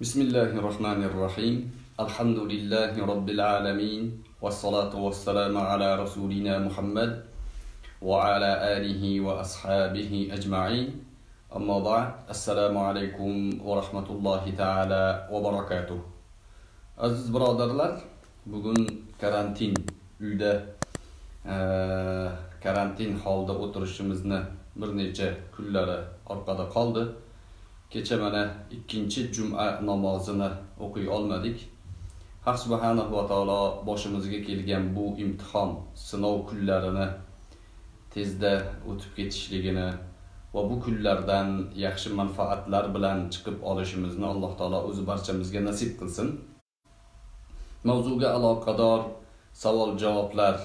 Bismillahirrahmanirrahim. Elhamdülillahi Rabbil alemin. Vessalatu vesselamu ala Resulina Muhammed ve ala alihi ve ashabihi ecma'in. Amma ba'd. Esselamu aleyküm ve rahmetullahi teala ve barakatuh. Aziz braderler, bugün karantin, üyde karantin halda oturuşumuzun bir nece küllere arkada kaldı. Geçen mene ikinci cuma namazını okuyu almadık. Hak Subhanahu ve Teala başımıza gelgen bu imtihan, sınav küllerini tezde ötüp ketişligini ve bu küllerden yaxşı manfaatlar bilen çıkıp alışımızını Allah Teala özü barcamızga nasip kılsın. Mavzuga alakadar savol javoblar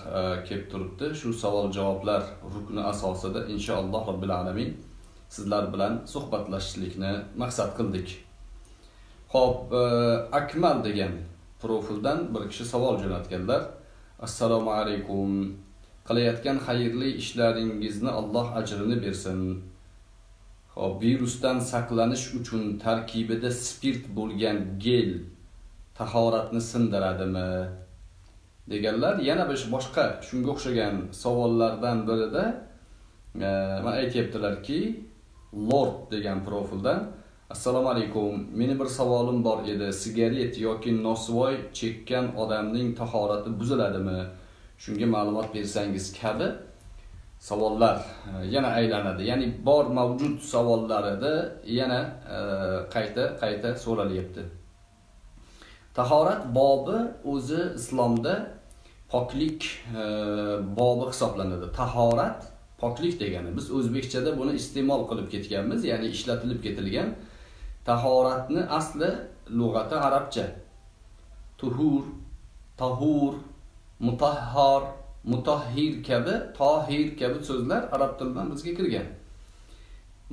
kelib turibdi. Şu savol javoblar rukni asosida inşallah Rabbil Alamin sizlar bilan suhbatlashishlikni maqsad qildik. Xo'p, Akmal degan profildan bir kishi savol jo'natganlar. Assalomu alaykum. Qilayotgan xayrli ishlaringizni Allah ajrini bersin. Xo'p, virusdan saqlanish uchun tarkibida spirt bo'lgan gel tahoratni sindiradimi deganlar. Yana bir boshqa shunga o'xshagan savollardan birida men aytibdilarki, Lord degan profildan assalomu alaykum, meni bir savolim bor edi. Sigaret yoki nosvoy chekkan odamning tahorati buziladimi? Shunga ma'lumot bersangiz kabi savollar yana aylanadi. Ya'ni bor mavjud savollarida yana qayta so'ralyapti. Tahorat bobi o'zi islomda poklik bobi hisoblanadi. Tahorat poklik degani, biz o'zbekchada buni iste'mol qilib ketganmiz, ya'ni ishlatilib ketilgan. Tahoratni asli lug'ati arabcha. Tuhur, tahur, mutahhar, mutahhir kabi, tahir kabi so'zlar arab tilidan bizga kirgan.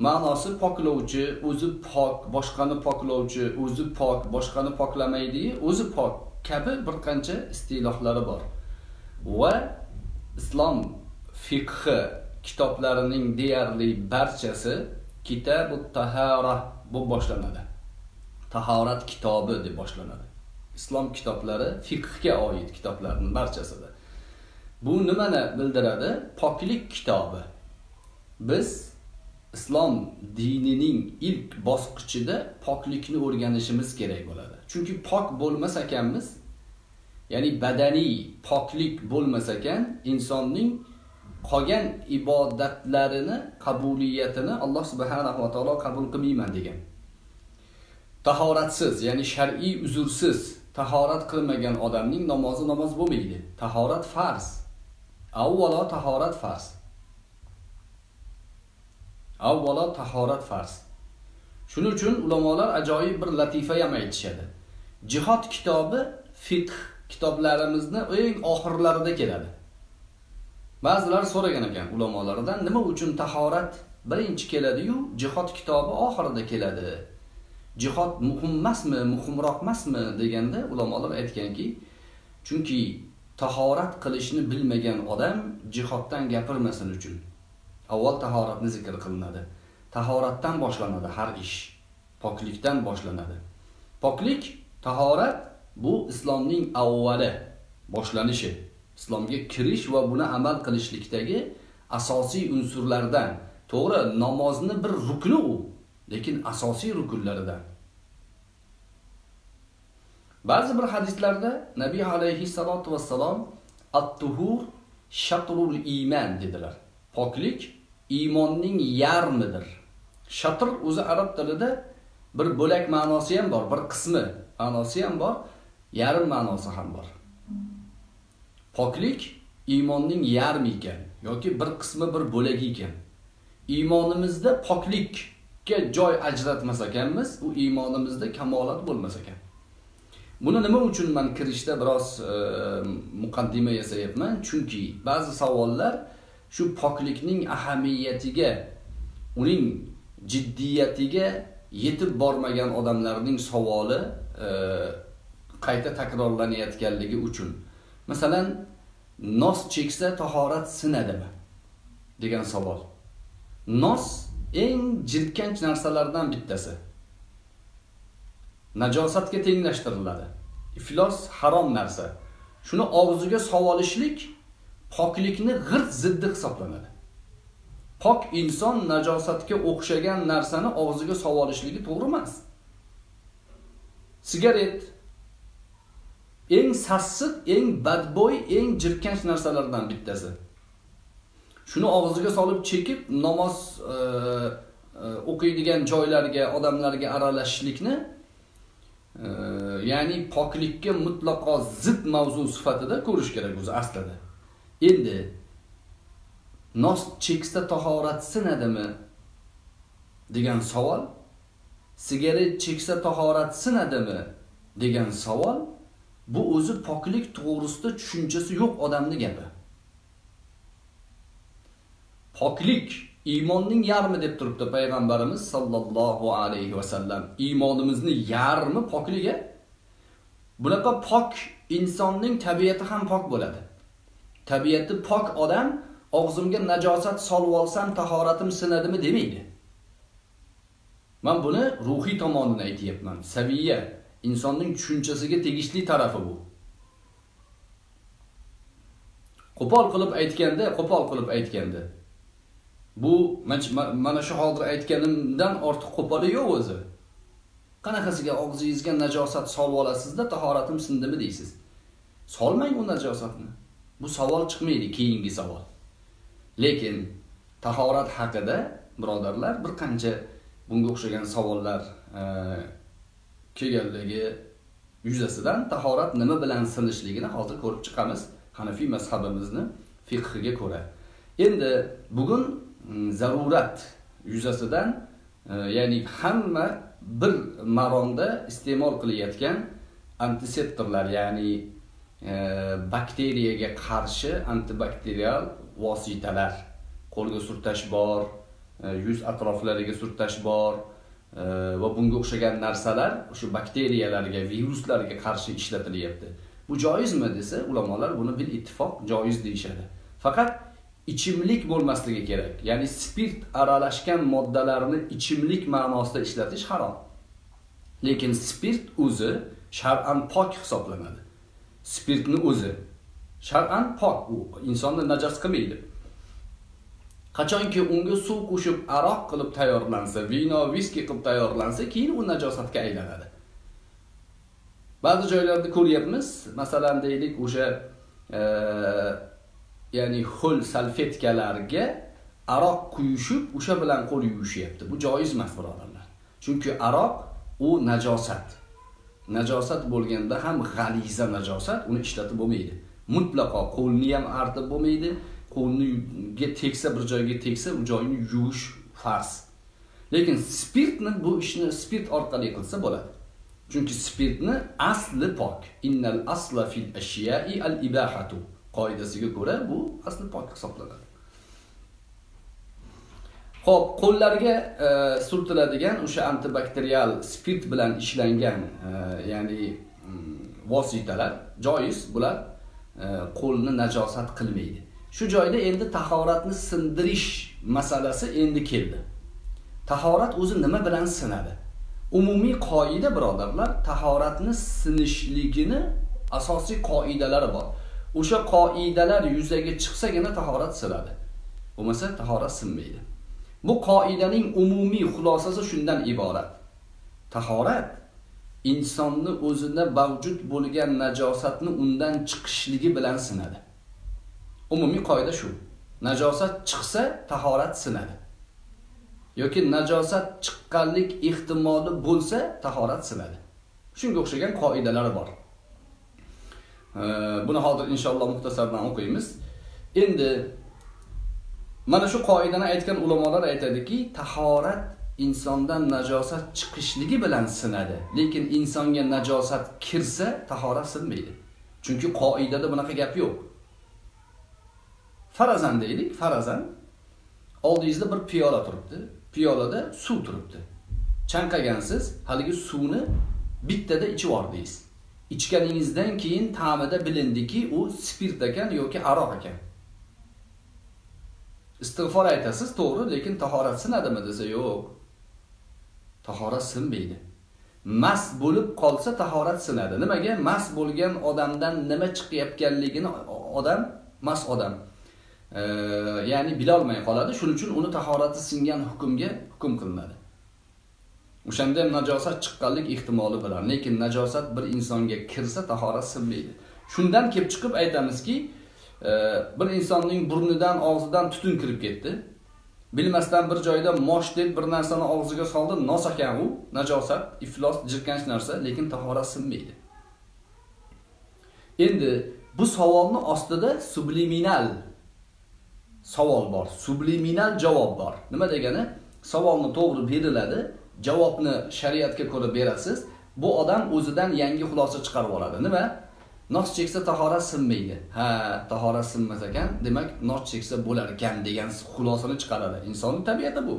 Ma'nosi poklovchi, o'zi pok, boshqani poklovchi, o'zi pok, boshqani poklamaydi, o'zi pok kabi bir qancha istilohlari bor. Va islom fiqhi kitaplarının deyarli barchasi Kitab-ut Tahara bu boshlanadi. Tahorat kitabı deb boshlanadi. İslam kitapları fiqhga oid kitaplarının barchasida. Bu nimani bildiradi? Poklik kitabı. Biz İslam dininin ilk bosqichida poklikni o'rganishimiz kerak bo'ladi. Chunki pok bo'lmasa ekanmiz, ya'ni badaniy poklik bo'lmasa ekan, insonning qolgan ibodatlarini qabuliyatini Alloh subhanahu va taolo qabul qilmayman degan. Tahoratsiz, ya'ni shar'iy uzursiz tahorat qilmagan odamning namozi namoz bo'lmaydi. Tahorat farz. Avvalo tahorat farz. Avvalo tahorat farz. Shuning uchun ulamolar ajoyib bir latifa ham aytishadi. Jihad kitobi fiqh kitoblarimizning eng oxirlarida keladi. Ba'zilar so'ragan ekan ulamolardan, nima uchun tahorat birinchi keladi-yu, jihad kitobi oxirida keladi? Jihad muhim emasmi, muhimroq emasmi deganda ulamolar aytganki, chunki tahorat qilishni bilmagan odam jihaddan gapirmasin uchun avval tahoratni zikr qilinadi. Tahoratdan boshlanadi har ish. Poklikdan boshlanadi. Poklik, tahorat bu islomning avvali, boshlanishi. İslamga kirish va buni amal qilishlikdagi asosiy unsurlardan. To'g'ri, namozning bir rukni u, lekin asosiy rukunlaridan. Ba'zi bir hadislarda Nabiy alayhissalatu vesselam at-tuhur shatrul iymon dedilar. Poklik iymonning yarmidir. Shatr o'zi arab tilida bir bo'lak ma'nosi ham bor, bir qismi ma'nosi ham bor, yarim ma'nosi ham bor. Poklik iymonning yarmi ekan yoki bir qismi, bir bo'lagi ekan. Iymonimizda poklikka joy ajratmasak ekanmiz, u iymonimizda kamolat bo'lmas ekan. Buni nima uchun men kirishda biroz muqaddima yasayapman? Chunki ba'zi savollar shu poklikning ahamiyatiga, uning jiddiyatiga yetib bormagan odamlarning savoli qayta takrorlanayotganligi uchun. Masalan, nos cheksa tahorat sinadimi degan savol. Nos eng jirkanch narsalardan bittasi. najosatga tenglashtiriladi. İflos harom narsa. Shuni og'ziga savolishlik poklikni g'irt ziddi hisoblanadi. Pok inson najosatga o'xshagan narsani og'ziga savolishligi to'g'ri emas. Sigaret eng sassiq, eng badbo'y, eng jirkanch narsalardan bittasi. Shuni og'ziga solib chekib namoz o'qiydigan joylarga, odamlarga aralashishlikni, ya'ni poklikka mutlaqo zid mavzu sifatida ko'rish kerak o'zi aslida. Endi nos cheksa tahorat sinadimi degan savol, sigaret cheksa tahorat sinadimi degan savol, bu o'zi poklik to'g'risida tushunchasi yo'q odamning gapi. Poklik İmanın yarmı deyip durup da Peygamberimiz sallallahu aleyhi ve sellem imanımızın yarmı poklige. Bunaqa pok insanın tabiatı ham pok bo'ladi. Tabiatı pok odam og'zimga najosat solib olsam tahoratim sinadimi demaydi. Men buni ruhiy tomonidan aytayapman. Saviya insonning tushunchasiga tegishli tarafi bu. Qo'pol qilib aytganda bu mana shu hozir aytganimdan ortiq qo'poli yo'q o'zi. Qanaqasiga og'zingizga najosat solib olasizda tahoratim sindimi deysiz. Solmang u najosatni. Bu savol chiqmaydi, keyingi savol. Lekin tahorat haqida birodarlar bir qancha bunga o'xshagan savollar kelganligi yuzasidan tahorat nima bilan sinishligini hozir ko'rib chiqamiz. Hanafiy mazhabimizning fiqhiga ko'ra. Endi bugun zarurat yuzasidan ya'ni hamma bir maromda iste'mol qilayotgan antiseptiklar ya'ni bakteriyaga qarshi antibakterial vositalar, qo'lga surtash bor, yuz atroflariga surtash bor va bunga o'xshagan narsalar o'sha bakteriyalarga, viruslarga qarshi ishlatilyapti. Bu joizmi desa, ulamolar buni bil ittifoq joiz deyishadi. Faqat ichimlik bo'lmasligi kerak. Ya'ni spirt aralashgan moddalarni ichimlik ma'nosida ishlatish harom. Lekin spirt o'zi shar'an pok hisoblanadi. Spirtni o'zi shar'an pok, u insonni najos qilmaydi. Qachonki unga suv qo'shib aroq qilib tayyorlansa, vino, viski qilib tayyorlansa, keyin u najosatga aylanadi. Ba'zi joylarda ko'ryapmiz, masalan deylik o'sha ya'ni xol salfetkalarga aroq quyishib, o'sha bilan qo'l yuvishyapti. Bu joiz emas, birodarlar. Chunki aroq u najosat. Najosat bo'lganda ham g'aliza najosat, uni ishlatib bo'lmaydi. Mutlaqo qo'lni ham artib bo'lmaydi. Qo'lniga teksa, bir joyga teksa, u joyini yuvish farz. Lekin spirtni bu ishni spirt orqali qilsa bo'ladi. Chunki spirtni asli pok. Innal asla fil ashya'i al ibahatu qoidasiga ko'ra bu asli pok hisoblanadi. Xo'p, qo'llarga surtiladigan o'sha antibakterial spirt bilan ishlangan, ya'ni vositalar joiz, bular qo'lni najosat qilmaydi. Shu joyda endi tahoratni sindirish masalasi endi keldi. Tahorat o'zi nima bilan sinadi? Umumiy qoida, birodarlar, tahoratni sinishligini asosiy qoidalari bor. O'sha qoidalar yuzaga chiqsagina tahorat sinadi. Bo'lmasa tahorat sinmaydi. Bu qoidaning umumiy xulosasi shundan iborat. Tahorat insonni o'zida mavjud bo'lgan najosatni undan chiqishligi bilan sinadi. Umumiy qoida shu. Najosat chiqsa tahorat sinadi. Yoki najosat chiqqanlik ehtimoli bo'lsa tahorat sinadi. Shunga o'xshagan qoidalar bor. Buni hozir inshaalloh muxtasardan o'qiymiz. Endi mana shu qoidani aytgan ulamolar aytadiki, tahorat insondan najosat chiqishligi bilan sinadi. Lekin insonga najosat kirsa tahorat sinmaydi. Chunki qoidada bunaqa gap yo'q. Farazan deylik, farazan oldingizda bir piyola turibdi. Piyolada suv turibdi. Chanqagansiz, haligi suvni bittada ichib yordingiz. İchganingizdan keyin ta'mida bilindiki, u spirt ekan yoki aroq ekan. Istig'for aytasiz, to'g'ri, lekin tahorat sinadimi desa, yo'q. Tahorat sinmaydi. mas bo'lib qolsa tahorat sinadi. Nimaga? Mas bo'lgan odamdan nima chiqayotganligini odam, mas odam ya'ni bila olmay qoladi. Shuning uchun uni tahorati singan hukmga hukm qilinadi. O'shanda ham najosat chiqqanlik ehtimoli bilan, lekin najosat bir insonga kirsa tahorat sinmaydi. Shundan kelib chiqib aytamizki, bir insonning burnidan, og'zidan tutun kirib ketdi. Bilmasdan bir joyda mosh deb bir narsani og'ziga soldi, nosakan u, najosat, iflos, jirkanch narsa, lekin tahorat sinmaydi. Endi bu savolning ostida subliminal savol bor, subliminal javob bor. Nima degani? Savolni to'g'ri beriladi, javobni shariatga ko'ra berasiz. Bu odam o'zidan yangi xulosa chiqarib oladi. Nima? Nos cheksa tahorat sinmaydi. Ha, tahorat sinmas ekan, demak nos cheksa bo'lar ekan degan xulosani chiqaradi. Insonning tabiati bu.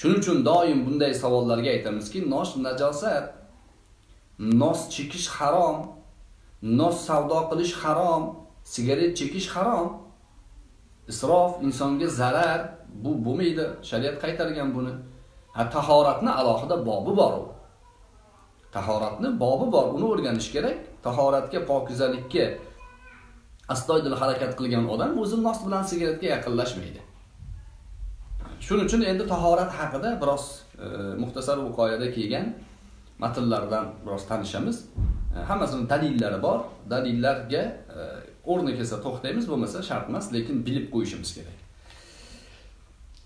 Shuning uchun doim bunday savollarga aytamizki, nos najosat, nos chekish harom, nos savdo qilish harom, sigaret chekish harom. Isrof insonga zarar, bu bo'lmaydi. Shariat qaytargan buni. Ha, tahoratni alohida bobi bor. Tahoratni bobi bor, uni o'rganish kerak. Tahoratga, pokizalikka astoydil harakat qilgan odam o'zini nos bilan sigaretga yaqinlashmaydi. Shuning uchun endi tahorat haqida biroz muxtasar voqeada kelgan matnlardan biroz tanishamiz. Hammasining dalillari bor. Dalillarga o'rni kelsa to'xtaymiz, bo'lmasa shart emas, lekin bilib qo'yishimiz kerak.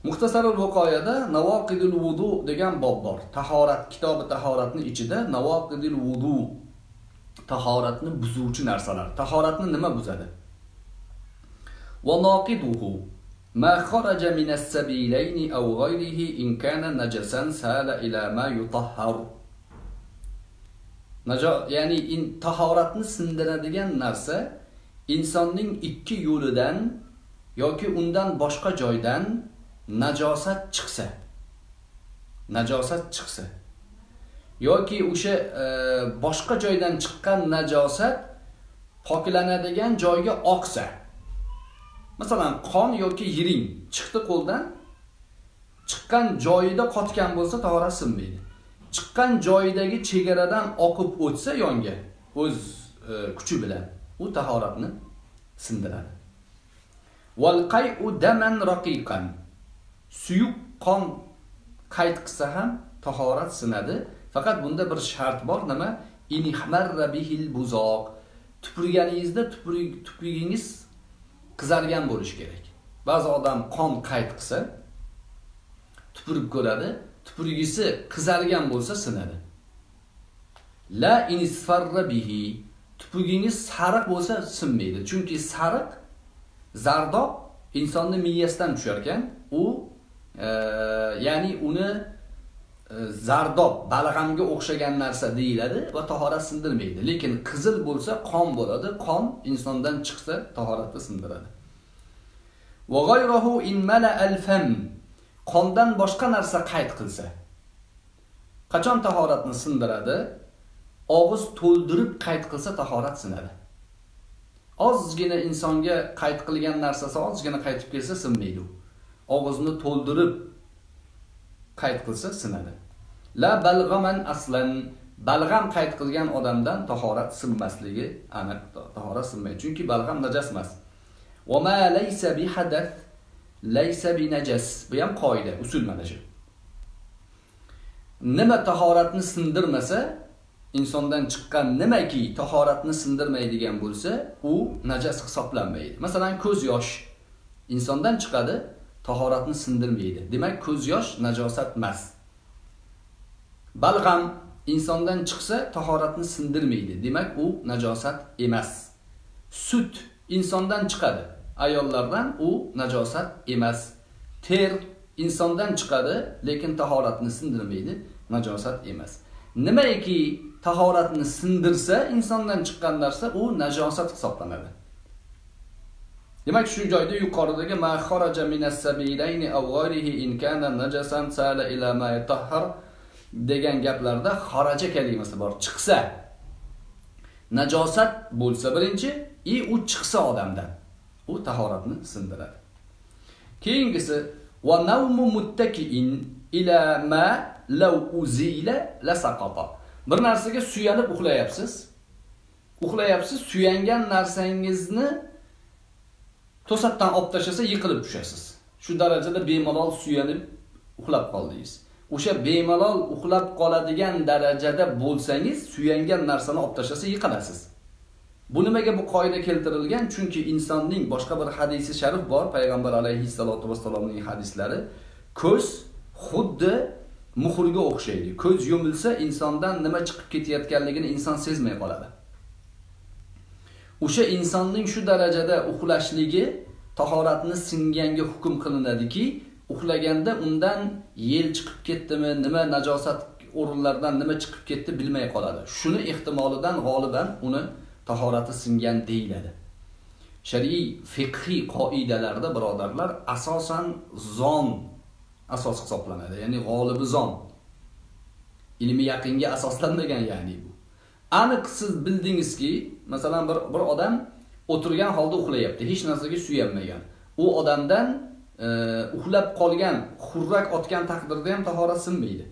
Muxtasar voqeada Nawaqidul wudu degan bob bor. Tahorat kitobi tahoratning ichida Nawaqidul wudu, tahoratni buzuvchi narsalar. Tahoratni nima buzadi? Wa naqiduhu ma kharaja min as-sabilayn aw ghayrihi in kana najasan sala ila ma yutahhar. Ya'ni in tahoratni sindiradigan narsa insonning ikki yo'lidan yoki undan boshqa joydan najosat chiqsa. Najosat chiqsa yoki o'sha boshqa joydan chiqqan najosat poklanadigan joyga oqsa. Masalan, qon yoki yiring chiqdi qo'ldan, chiqqan joyida qotgan bo'lsa tahorat sinmaydi. Chiqqan joyidagi chegaradan oqib o'tsa yonga o'z kuchi bilan, u tahoratni sindiradi. Wal qay'u daman raqiqan. Suyuq qon qayt qilsa ham tahorat sinadi. Faqat bunda bir shart bor, nima? Inihmarra bihil buzoq. Tupurganingizda tupuringiz qizargan bo'lishi kerak. Ba'zi odam qon qayt qilsa, tupurib ko'radi, tupurigisi qizargan bo'lsa sinadi. La inisfarra bihi. Tupuringiz sariq bo'lsa sinmaydi, chunki sariq zardob insonning miyasidan tushar ekan, u ya'ni uni zardob, balg'amga o'xshagan narsa deyiladi va tahorat sindirmaydi. Lekin qizil bo'lsa qon bo'ladi. Qon insondan chiqsa tahoratni sindiradi. Va g'ayruhu in mala al-fam. Qondan boshqa narsa qayd qilsa. Qachon tahoratni sindiradi? Og'iz to'ldirib qayd qilsa tahorat sinadi. Ozgina insonga qayd qilgan narsasi ozgina qaytib kelsa sinmaydi. Og'izni to'ldirib qayd qilsa sinadi. La balghaman aslan. Balg'am qayd qilgan odamdan tahorat sinmasligi aniq. Tahorat sinmaydi, chunki balg'am najas emas. Va ma laysa bi hadath laysa bi najas. Bu ham qoida, usul mana shu. Nima tahoratni sindirmasa, insondan chiqqan nimaki tahoratni sindirmaydigan bo'lsa, u najas hisoblanmaydi. Masalan, ko'z yosh insondan chiqadi, tahoratni sindirmaydi. Demak, ko'z yosh najosat emas. Balg'am insondan chiqsa tahoratni sindirmaydi. Demak, u najosat emas. Sut insondan chiqadi, ayollardan, u najosat emas. Ter insondan chiqadi, lekin tahoratni sindirmaydi, najosat emas. Nimaiki tahoratni sindirsa insondan chiqqan narsa, u najosat hisoblanadi. Demak, shu joyda yuqoridagi ma kharaja minas sabilayni aw ghayrihi in kana najasan sala ila ma yutahhar degan gaplarda kharaja kalimasi bor. Chiqsa. Najosat bo'lsa birinchi, u chiqsa odamdan, u tahoratni sindiradi. Keyingisi wa nawmu muttaki'in ila ma لَوْ اُزِيلَ لَسَقَطَ Bir narsaga suyanib uxlayapsiz. Uxlayapsiz, suyangan narsangizni to'satdan olib tashlasa yiqilib tushasiz. Shu darajada bemalol suyanib uxlab qoldingiz. O'sha bemalol uxlab qoladigan darajada bo'lsangiz, suyangan narsani olib tashlasa yiqilasiz. Bu nimaga bu qoida keltirilgan? Chunki insonning boshqa bir hadisi sharif bor, payg'ambar alayhissalatu vassalomning hadislari. Ko'z xuddi muhrga o'xshaydi. Ko'z yumilsa insondan nima chiqib ketayotganligini inson sezmay qoladi. O'sha insonning shu darajada uxlashligi tahoratni singanga hukm qilinadiki, uxlaganda undan yel chiqib ketdimi, nima najosat o'rinlardan nima chiqib ketdi bilmay qoladi. Shuni ehtimolidan g'oliban uni tahorati singan deyiladi. Shariy fiqhiy qoidalarda birodarlar asosan zon asos hisoblanadi, ya'ni g'olibi zon. Ilmi yaqinga asoslanmagan ya'ni bu. Aniq siz bildingizki, masalan bir odam o'tirgan holda uxlayapti, hech narsaga suyanmagan. U odamdan uxlab qolgan, xurrak otgan taqdirda ham tahorati sinmaydi.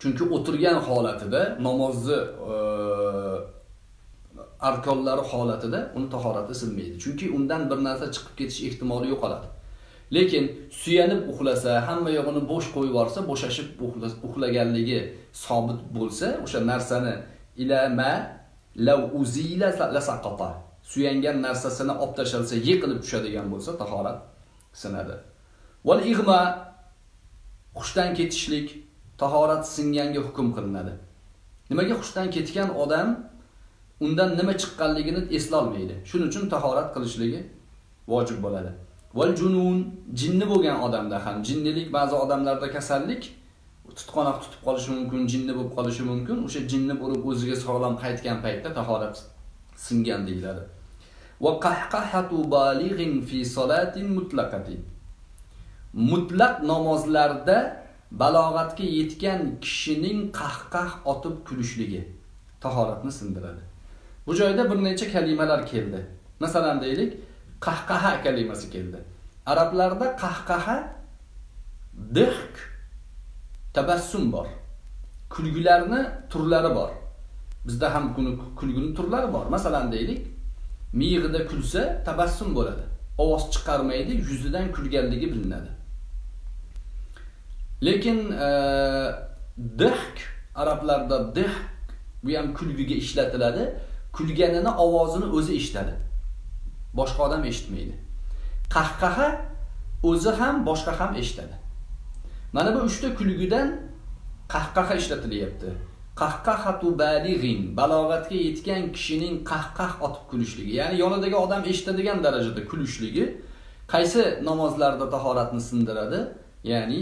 Chunki o'tirgan holatida namozni arkonlari holatida uni tahorati silmaydi. Chunki undan bir narsa chiqib ketish ehtimoli yo'qoladi. Lekin suyanib uxlasa, hamma yog'ini bo'sh qo'yib yorsa, bo'shashib uxlaganligi sobit bo'lsa, o'sha narsani ilama law uzila lasaqata. Suyangan narsasini olib tashalsa, yiqilib tushadigan bo'lsa, tahorat sinadi. Wal ig'ma hushdan ketishlik tahorat singanga hukm qilinadi. Nimaga hushdan ketgan odam undan nima chiqqanligini eslolmaydi. Shuning uchun tahorat qilishligi vojib bo'ladi. Val junun jinni bo'lgan odamda ham jinnilik ba'zi odamlarda kasallik tutqanoq tutib qolishi mumkin, jinni bo'lib qolishi mumkin. O'sha jinni bo'lib o'ziga sog'lom qaytgan paytda tahorat singan deyiladi. Va qahqahatu balighin fi salatin mutlaqatin. Mutlaq namozlarda balog'atga yetgan kishining qahqah otib kulishligi tahoratni sindiradi. Bu joyda bir necha kalimalar keldi. Masalan deylik, qahqaha kalimasi keldi. Arablarda qahqaha, dihk, tabassum bor. Kulgularni turlari bor. Bizda ham kulguni turlari bor. Masalan deylik, miyig'ida kulsa tabassum bo'ladi. Ovoz chiqarmaydi, yuzidan kulganligi bilinadi. Lekin dihk, arablarda dihk bu ham kulguga ishlatiladi. Kulganini ovozini o'zi eshitadi. Boshqa odam eshitmaydi. Qahqaha o'zi ham boshqa ham eshitadi. Mana bu 3 ta kulgudan qahqaha ishlatilyapti. Qahqahatu balighin, balog'atga yetgan kishining qahqah otib kulishligi, ya'ni yonidagi odam eshitadigan darajada kulishligi qaysi namozlarda tahoratni sindiradi? Ya'ni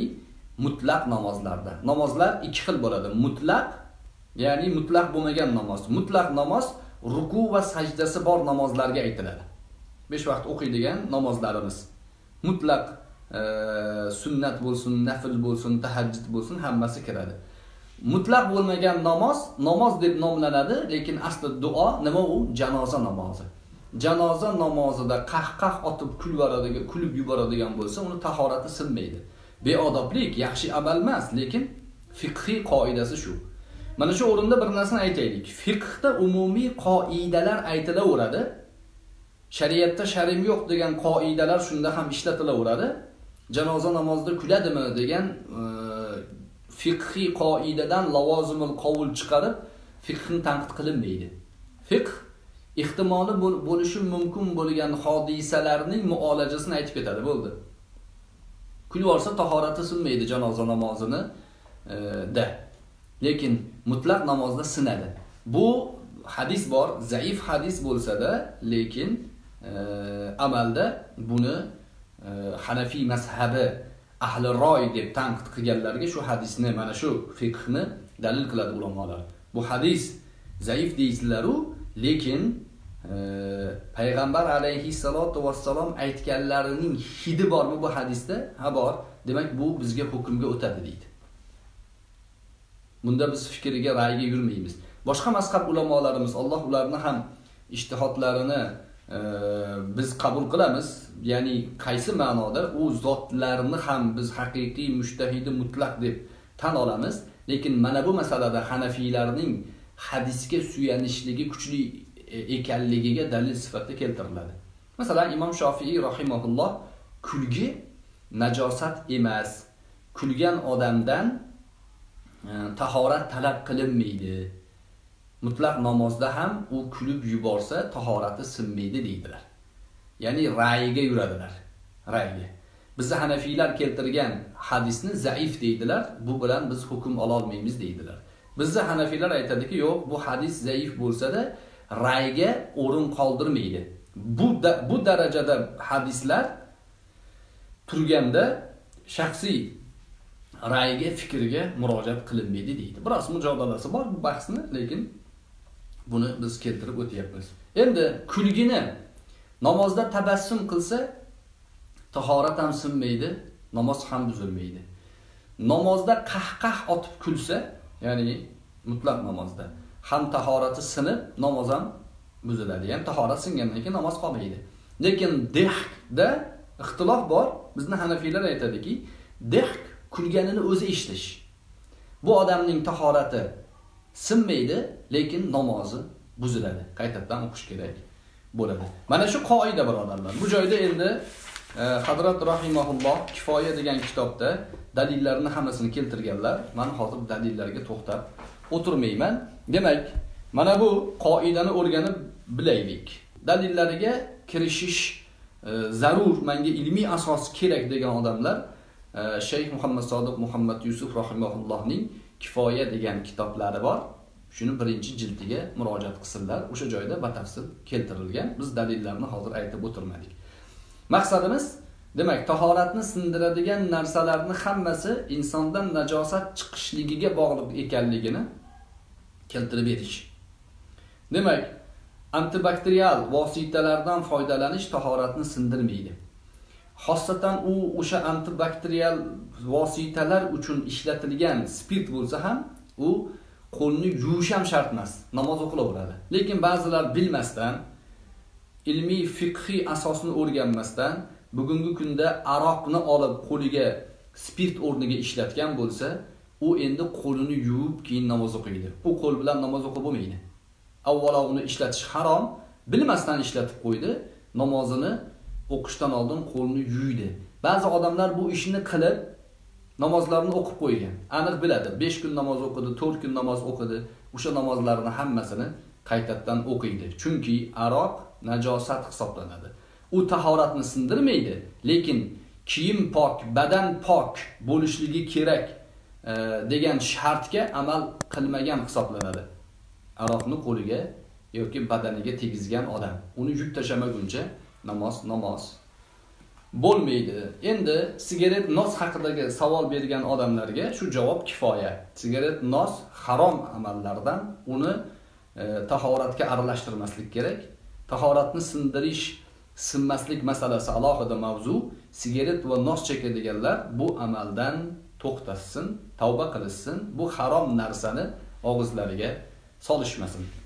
mutlaq namozlarda. Namozlar 2 xil bo'ladi. Mutlaq, ya'ni mutlaq bo'lmagan namoz. Mutlaq namoz ruku va sajdasi bor namozlarga aytiladi. 5 vaqt o'qiydigan namozlarimiz mutlaq sunnat bo'lsin, nafil bo'lsin, tahajjud bo'lsin, hammasi kiradi. Mutlaq bo'lmagan namoz namoz deb nomlanadi, lekin asli duo nima u? Janoza namozi. Janoza namozida qahqah otib kulib yuboradigan bo'lsa, uni tahorati sinmaydi. Beodoblik yaxshi amal emas, lekin fiqhiy qoidasi shu. Mana shu o'rinda bir narsani aytaylik. Fiqhda umumiy qoidalar aytilaveradi. Shariatda sharim yo'q degan qoidalar shunda ham ishlatilaveradi. Janoza namozida kuladimi degan fiqhiy qoidadan lavozimul qovul chiqarib, fiqhni tanqid qilinmaydi. Fiqh ehtimoli bo'lishi mumkin bo'lgan hodisalarning muolajasini aytib ketadi, bo'ldi. Kulib olsa tahorati sinmaydi janoza namozini da. Lekin mutlaq namozda sinadi. Bu hadis bor, zaif hadis bo'lsa-da, lekin amalda buni Hanafi mazhabi ahli roy deb tanqid qilganlarga shu hadisni, mana shu fiqhni dalil qiladi ulamolar. Bu hadis zaif deysilar u, lekin payg'ambar alayhissalatu vassalom aytganlarining hidi bormi bu hadisda? Ha, bor. Demak, bu bizga hukmga o'tadi deydi. Bunda biz fikriga, ra'yiga yurmaymiz. Boshqa mazhab ulamolarimiz, Alloh ularni ham ijtihodlarini biz kabul kılamız. Yani kaysi manada o zatlarını ham biz hakiki müştehidi mutlak deyip tan olamız. Lekin mana bu masalada Hanefilerinin hadisga suyanışligi kuchli ekanligiga dalil sifatida keltiriladi. Mesela İmam Şafii rahimahullah kulgi najosat emas. Kulgan odamdan tahorat talab qilinmaydi. Mutlaq namozda ham o kulib yuborsa tahorati sinmaydi deydilar. Ya'ni ra'yiga yuradilar. Ra'yiga. Bizi Hanefiler keltirgan hadisni zaif deydilar. Bu bilan biz hukm ola olmaymiz deydilar. Bizi Hanefiler aytadiki yo'q, bu hadis zaif bo'lsa da ra'yiga o'rin qoldirmaydi. Bu darajada hadislar turganda shaxsiy ra'yiga, fikirga murojaat qilinmaydi deydi. Biroz mujodalasi bor bu bahsni, lekin buni biz keltirib o'tyapmiz. Endi kulgini namozda tabassum qilsa tahorat ham sinmaydi, namoz ham buzilmaydi. Namozda qahqah otib kulsa, ya'ni mutlaq namozda ham tahorati sinib, namoz ham buziladi. Ya'ni tahorat singandan keyin namoz qolmaydi. Lekin dehqda ixtilof bor. Bizning Hanafiylar aytadiki, dehq kulganini o'zi eshitish. Bu odamning tahorati sinmaydi, lekin namozi buziladi. Qaytadan o'qish kerak bo'ladi. Mana shu qoida birodarlar. Bu joyda endi Hazrat rahimahulloh Kifoya degan kitobda dalillarni hammasini keltirganlar. Men hozir dalillarga to'xtab o'tirmayman. Demak, mana bu qoidani o'rganib bilaylik. Dalillariga kirishish zarur, menga ilmiy asos kerak degan odamlar Shayx Muhammad Sodiq Muhammad Yusuf rahimahullohning Kifoya degan kitoblari bor. Shuni birinchi jildiga murojaat qilsinlar. O'sha joyda batafsil keltirilgan. Biz dalillarni hozir aytib o'tirmadik. Maqsadimiz, demak, tahoratni sindiradigan narsalarni hammasi insondan najosat chiqishligiga bog'liq ekanligini keltirib berish. Demak, antibakterial vositalardan foydalanish tahoratni sindirmaydi. Xosatan u o'sha antibakterial vositalar uchun ishlatilgan spirt bo'lsa ham, u qo'lni yuvish ham shart emas, namoz o'qilaveradi. Lekin ba'zilar bilmasdan, ilmiy fiqhiy asosini o'rganmasdan bugungi kunda aroqni olib qo'liga spirt o'rniga ishlatgan bo'lsa, u endi qo'lini yuvib keyin namoz o'qiydi. Bu qo'l bilan namoz o'qib bo'lmaydi. Avvalo uni ishlatish harom, bilmasdan ishlatib qo'ydi, namozini o'qishdan oldin qo'lini yuvdi. Ba'zi odamlar bu ishni qilib namozlarni o'qib qo'ygan. Aniq biladi, 5 kun namoz o'qidi, 4 kun namoz o'qidi, o'sha namozlarni hammasini qaytadan o'qiydi. Chunki aroq najosat hisoblanadi. U tahoratni sindirmaydi, lekin kiyim pok, badan pok bo'lishligi kerak degan shartga amal qilmagan hisoblanadi. Aroqni qo'liga yoki badaniga tegizgan odam uni yutib tashlamaguncha namoz bo'lmaydi. Endi sigaret nos haqidagi savol bergan odamlarga shu javob kifoya. Sigaret nos harom amallardan, uni tahoratga aralashtirmaslik kerak. Tahoratni sindirish, sinmaslik masalasi alohida mavzu. Sigaret va nos chekadiganlar bu amaldan to'xtasin, tavba qilsin, bu harom narsani og'izlariga solishmasin.